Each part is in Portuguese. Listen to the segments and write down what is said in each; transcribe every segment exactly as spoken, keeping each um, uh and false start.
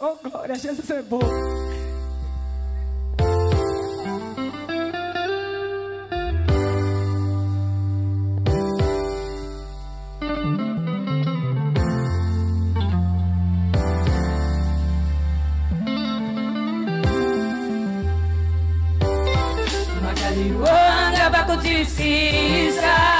Oh, glória, Jesus é bom. Macaliruana, baco de cinza.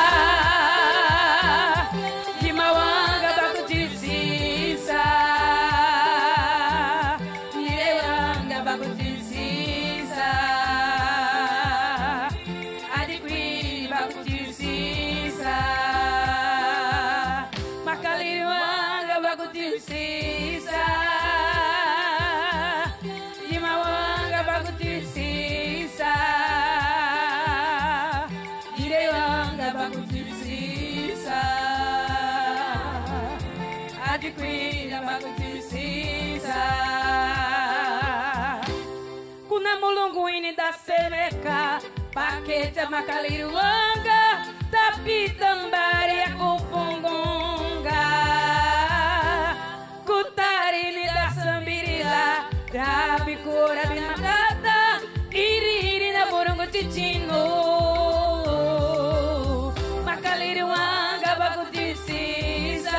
Paqueta, Macaliruanga, Tapitambaria, Copongonga, Cutarini da Sambirila, Grabicura, Binagata, Iriri da Morongo Titino, Macaliruanga, Baco de Cinza.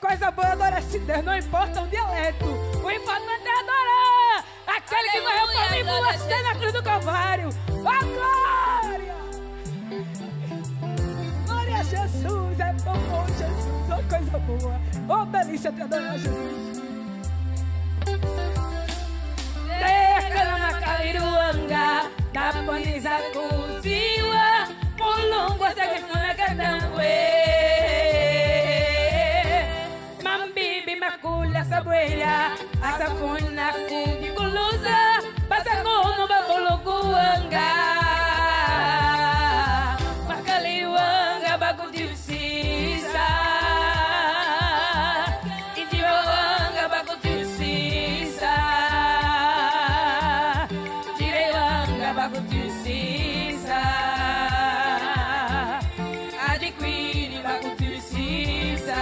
Coisa boa adorar esse Deus, não importa o dialeto. O importante é adorar aquele que morreu por mim, por você na cruz do Calvário. Ó glória! Glória a Jesus, é bom, bom Jesus, ó coisa boa. Ó delícia te adorar, Jesus. Tecala na Caliruanga, da paniza coziwa, polongo se agifana catambuê. Macula sabueira, a safona de colusa, passa com no babologuanga, Macaliruanga, bago de cinza, Idiruanga, bago de cinza, Direruanga, bago de cinza, Adquiri, bago de cinza.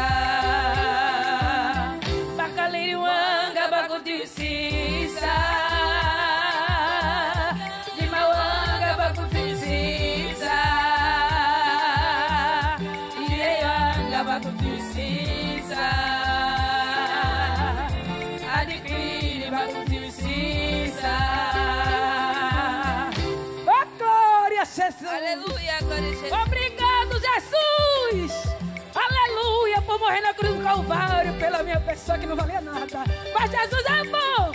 Aleluia, glória a Jesus. Obrigado, Jesus. Aleluia, por morrer na cruz do Calvário pela minha pessoa que não valia nada. Mas Jesus é bom.